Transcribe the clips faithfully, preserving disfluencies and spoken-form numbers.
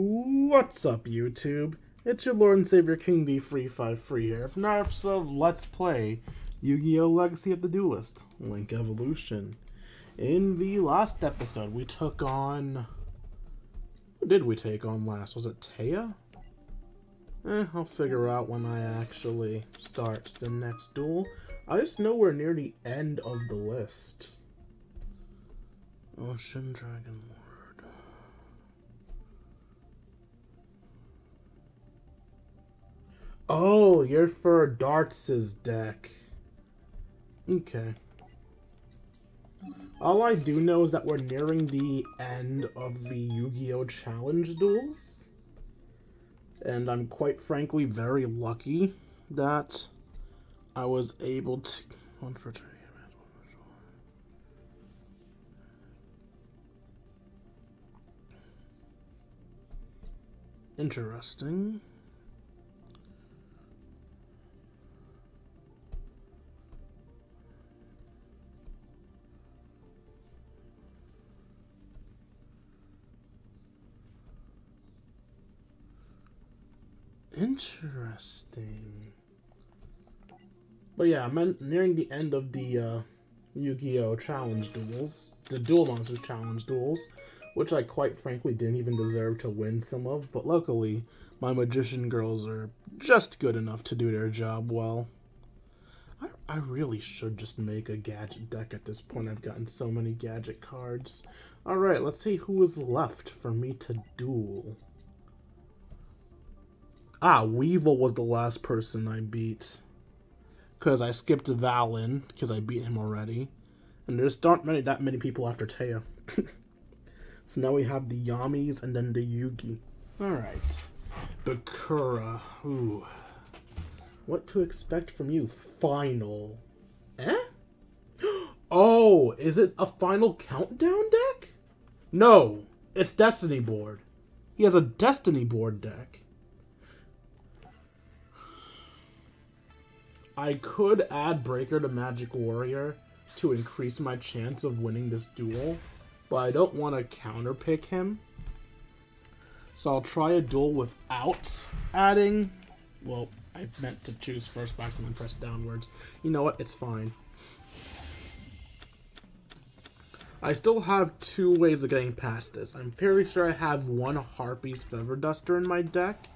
What's up, YouTube? It's your Lord and Savior King D three five three here for another episode of Let's Play Yu-Gi-Oh! Legacy of the Duelist Link Evolution. In the last episode, we took on... Who did we take on last? Was it Taya? Eh, I'll figure out when I actually start the next duel. I just know we're near the end of the list. Ocean Dragon Lord. Oh, you're for Dartz's deck. Okay. All I do know is that we're nearing the end of the Yu-Gi-Oh! Challenge duels. And I'm quite frankly very lucky that I was able to... One for two. Interesting. Interesting. But yeah, I'm nearing the end of the uh, Yu-Gi-Oh! Challenge duels, the Duel Monsters Challenge duels, which I quite frankly didn't even deserve to win some of, but luckily my magician girls are just good enough to do their job well. I, I really should just make a gadget deck at this point. I've gotten so many gadget cards. Alright, let's see who is left for me to duel. Ah, Weevil was the last person I beat. Because I skipped Valon, because I beat him already. And there's not many, that many people after Taya. So now we have the Yamis and then the Yugi. Alright. Bakura. Ooh. What to expect from you? Final. Eh? Oh, is it a final countdown deck? No, it's Destiny Board. He has a Destiny Board deck. I could add Breaker to Magic Warrior to increase my chance of winning this duel, but I don't want to counterpick him. So I'll try a duel without adding... Well, I meant to choose first box and then press downwards. You know what? It's fine. I still have two ways of getting past this. I'm fairly sure I have one Harpy's Feather Duster in my deck,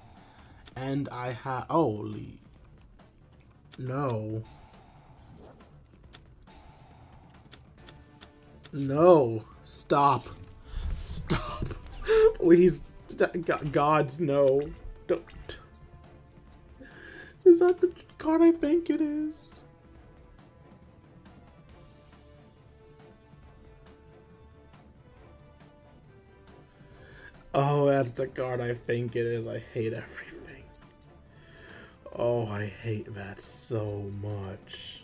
and I have... Holy... No. No. Stop. Stop. Please. Gods, no. Don't. Is that the card I think it is? Oh, that's the card I think it is. I hate everything. Oh, I hate that so much.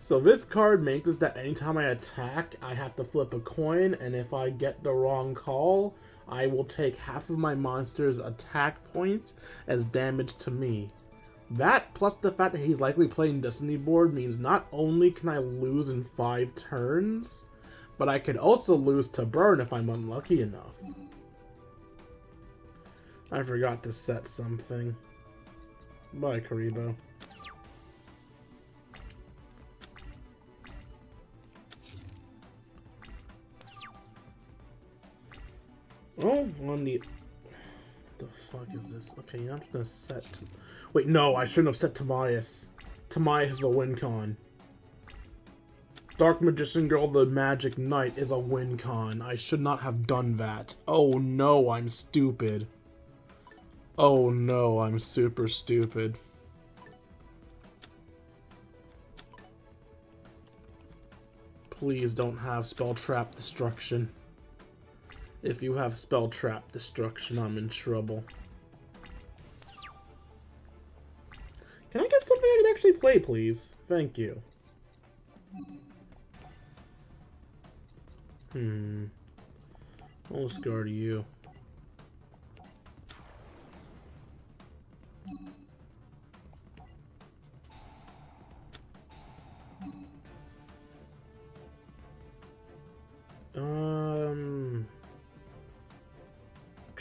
So this card makes it that anytime I attack, I have to flip a coin, and if I get the wrong call, I will take half of my monster's attack points as damage to me. That, plus the fact that he's likely playing Destiny Board, means not only can I lose in five turns, but I could also lose to burn if I'm unlucky enough. I forgot to set something. Bye, Karibo. Oh, on the... The fuck is this? Okay, I'm just gonna set... Wait, no, I shouldn't have set Tamias. Tamias is a win con. Dark Magician Girl the Magic Knight is a win con. I should not have done that. Oh no, I'm stupid. Oh no, I'm super stupid. Please don't have Spell Trap Destruction. If you have Spell Trap Destruction, I'm in trouble. Can I get something I can actually play, please? Thank you. Hmm. I'll discard you.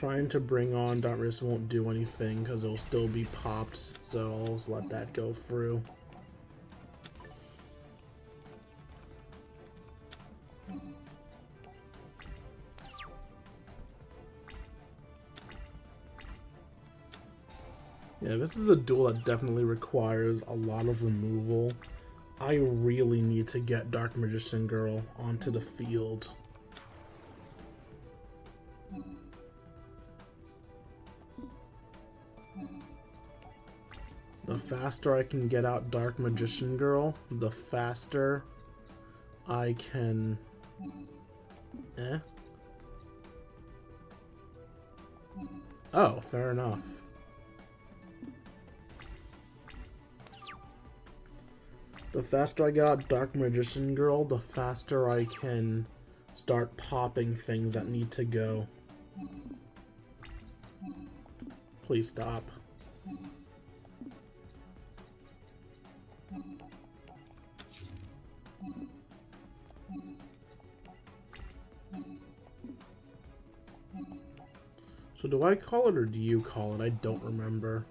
Trying to bring on Dartz won't do anything because it'll still be popped, so I'll just let that go through. Yeah, this is a duel that definitely requires a lot of removal. I really need to get Dark Magician Girl onto the field. The faster I can get out Dark Magician Girl, the faster I can... Eh? Oh, fair enough. The faster I got Dark Magician Girl, the faster I can start popping things that need to go. Please stop. So do I call it or do you call it? I don't remember.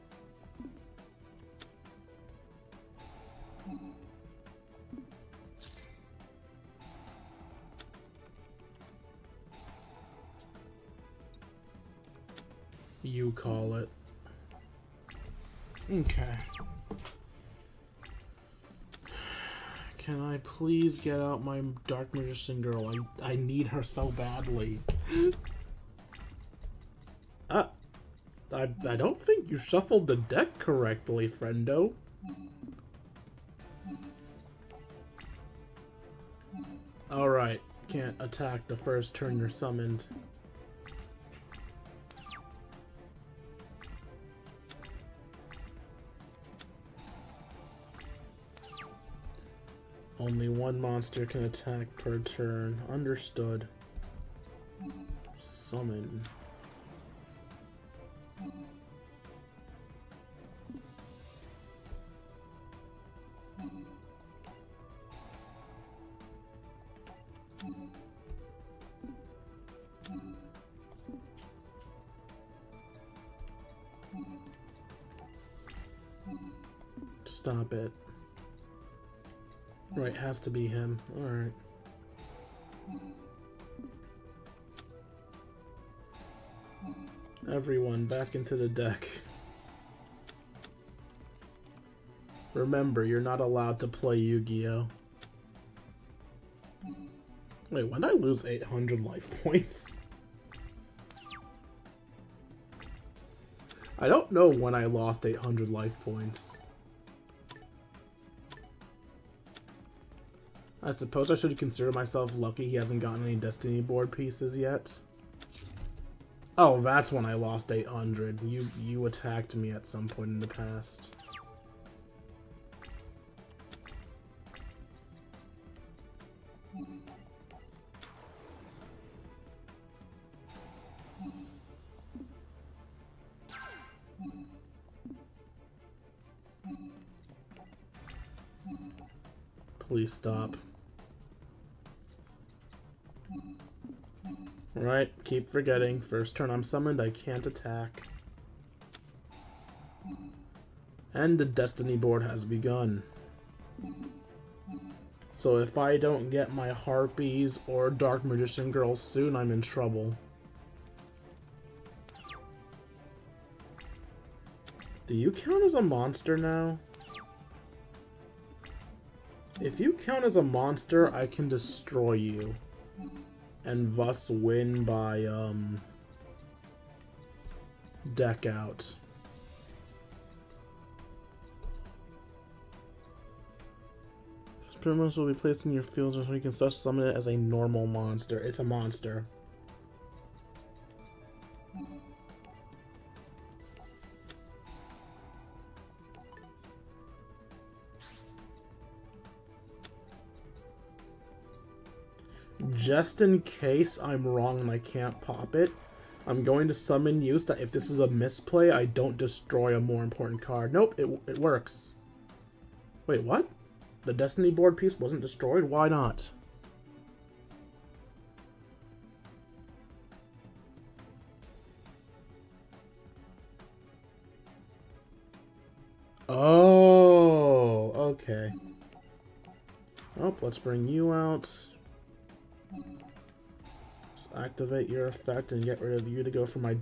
You call it. Okay. Can I please get out my Dark Magician Girl? I, I need her so badly. Ah, I, I don't think you shuffled the deck correctly, friendo. Alright, can't attack the first turn you're summoned. Only one monster can attack per turn. Understood. Summon. Stop it. Right, has to be him. Alright. Everyone, back into the deck. Remember, you're not allowed to play Yu-Gi-Oh! Wait, when did I lose eight hundred life points? I don't know when I lost eight hundred life points. I suppose I should consider myself lucky he hasn't gotten any Destiny Board pieces yet. Oh, that's when I lost eight hundred. You, you attacked me at some point in the past. Please stop. Alright, keep forgetting. First turn I'm summoned, I can't attack. And the Destiny Board has begun. So if I don't get my Harpies or Dark Magician Girl soon, I'm in trouble. Do you count as a monster now? If you count as a monster, I can destroy you. And thus win by, um... deck out. This Primus will be placed in your field until you can such summon it as a normal monster. It's a monster. Just in case I'm wrong and I can't pop it, I'm going to summon you so that if this is a misplay, I don't destroy a more important card. Nope, it, it works. Wait, what? The Destiny Board piece wasn't destroyed? Why not? Okay. Oh, let's bring you out. Just activate your effect and get rid of you to go for my...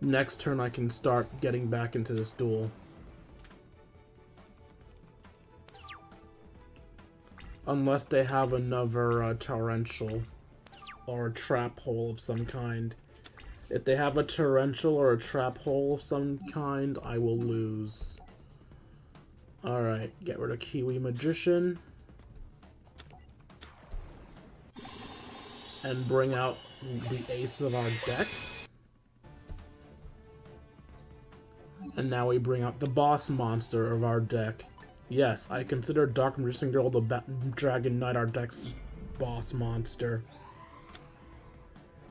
Next turn I can start getting back into this duel. Unless they have another uh, torrential or a trap hole of some kind. If they have a torrential or a trap hole of some kind, I will lose. Alright, get rid of Kiwi Magician. And bring out the ace of our deck. And now we bring out the boss monster of our deck. Yes, I consider Dark Magician Girl the ba Dragon Knight our deck's boss monster.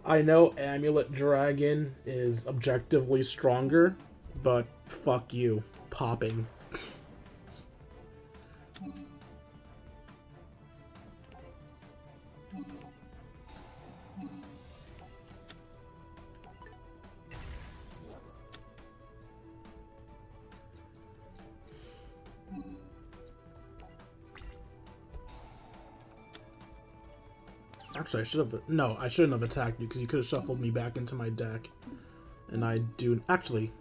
I know Amulet Dragon is objectively stronger, but fuck you. Popping. Actually, I should have... No, I shouldn't have attacked you, because you could have shuffled me back into my deck. And I do... Actually...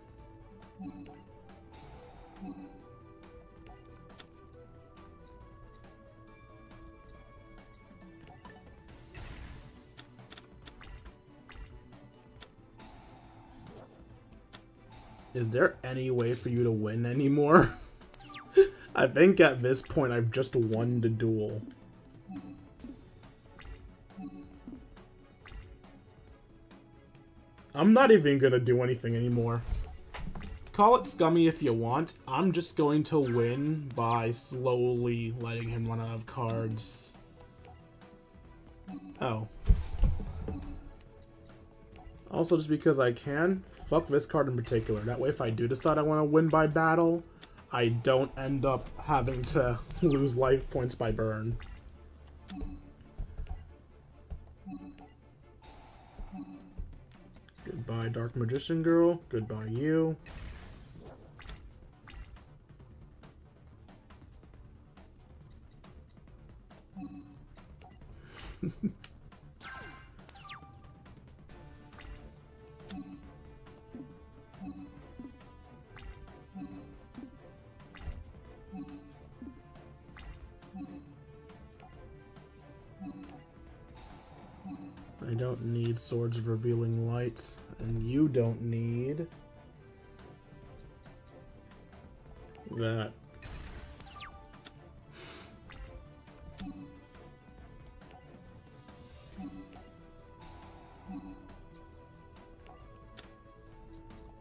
Is there any way for you to win anymore? I think at this point, I've just won the duel. I'm not even gonna do anything anymore. Call it scummy if you want. I'm just going to win by slowly letting him run out of cards. Oh. Also, just because I can, fuck this card in particular. That way, if I do decide I want to win by battle, I don't end up having to lose life points by burn. Goodbye, Dark Magician Girl. Goodbye, you. I don't need Swords of Revealing Light. And you don't need that.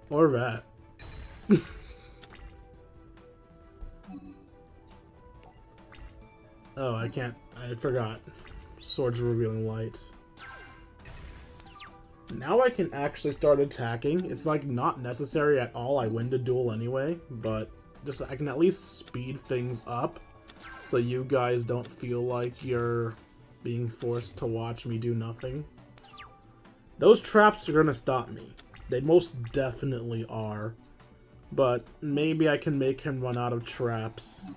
Or that. Oh, I can't. I forgot. Swords of Revealing Light. Now I can actually start attacking. It's like not necessary at all. I win the duel anyway, but just I can at least speed things up so you guys don't feel like you're being forced to watch me do nothing. Those traps are gonna stop me. They most definitely are. But maybe I can make him run out of traps.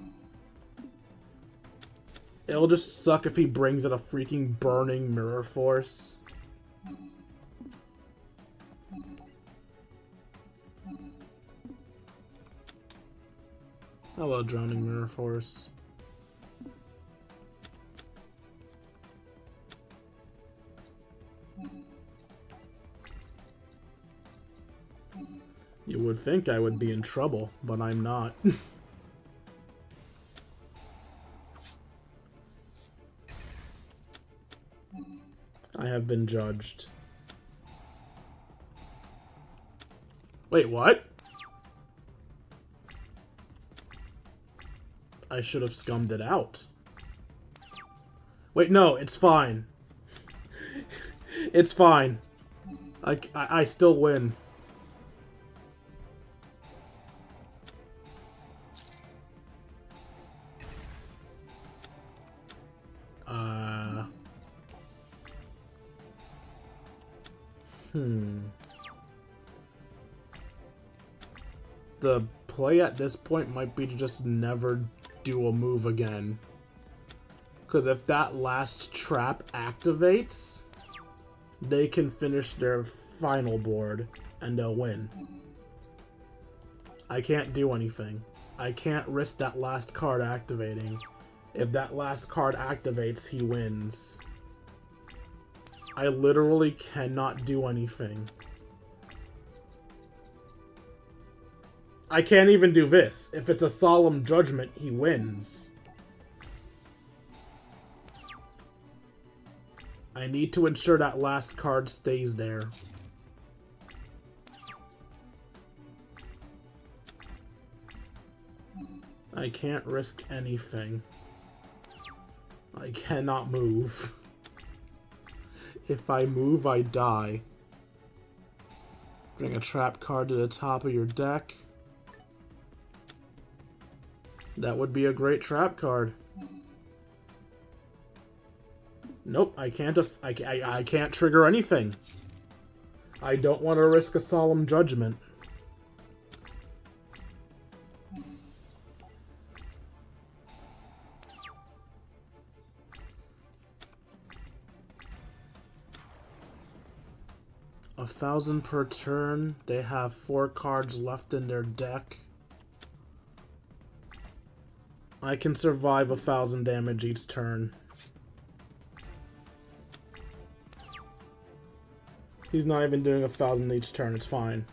It'll just suck if he brings out a freaking Burning Mirror Force. Hello, Drowning Mirror Force. You would think I would be in trouble, but I'm not. I have been judged. Wait, what? I should have scummed it out. Wait, no, it's fine. It's fine. I, I, I still win. Uh... Hmm... the play at this point might be to just never do a move again. Because if that last trap activates, they can finish their final board and they'll win. I can't do anything. I can't risk that last card activating. If that last card activates, he wins. I literally cannot do anything. I can't even do this. If it's a Solemn Judgment, he wins. I need to ensure that last card stays there. I can't risk anything. I cannot move. If I move, I die. Bring a trap card to the top of your deck. That would be a great trap card. Nope, I can't. I, I, I can't trigger anything. I don't want to risk a Solemn Judgment. A thousand per turn. They have four cards left in their deck. I can survive a thousand damage each turn. He's not even doing a thousand each turn, it's fine.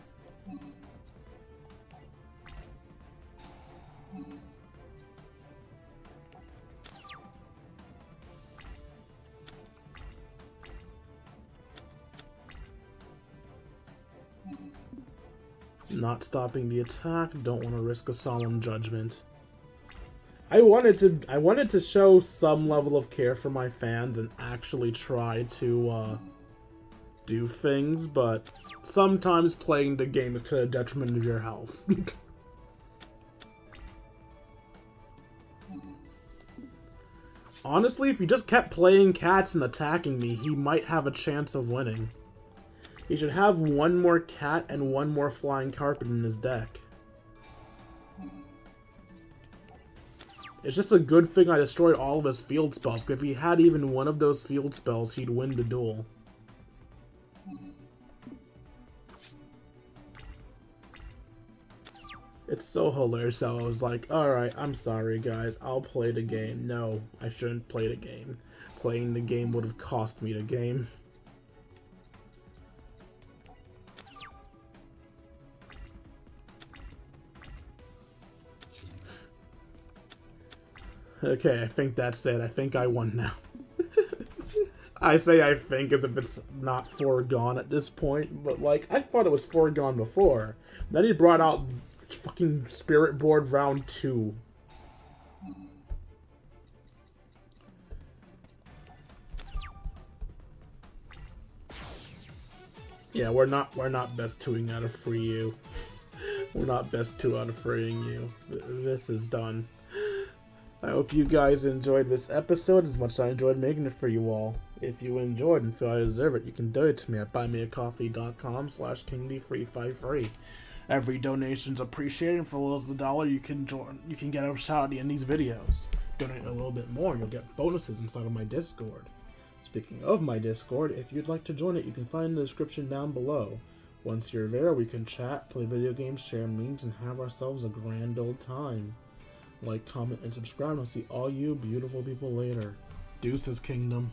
Not stopping the attack, don't want to risk a Solemn Judgment. I wanted to I wanted to show some level of care for my fans and actually try to uh, do things, but sometimes playing the game is to the detriment of your health. Honestly, if he just kept playing cats and attacking me, he might have a chance of winning. He should have one more cat and one more flying carpet in his deck. It's just a good thing I destroyed all of his field spells, because if he had even one of those field spells, he'd win the duel. It's so hilarious how I was like, alright, I'm sorry guys, I'll play the game. No, I shouldn't play the game. Playing the game would have cost me the game. Okay, I think that's it. I think I won now. I say I think as if it's not foregone at this point, but like, I thought it was foregone before. Then he brought out fucking Spirit Board round two. Yeah, we're not we're not best two-ing out of free you. We're not best two out of freeing you. This is done. I hope you guys enjoyed this episode as much as I enjoyed making it for you all. If you enjoyed and feel I deserve it, you can donate to me at buy me a coffee dot com slash King D three five three. Every donation's appreciated, and for as little as a dollar, you can join. You can get a shout at the end of these videos. Donate a little bit more, and you'll get bonuses inside of my Discord. Speaking of my Discord, if you'd like to join it, you can find it in the description down below. Once you're there, we can chat, play video games, share memes, and have ourselves a grand old time. Like, comment, and subscribe, and I'll see all you beautiful people later. Deuces, Kingdom.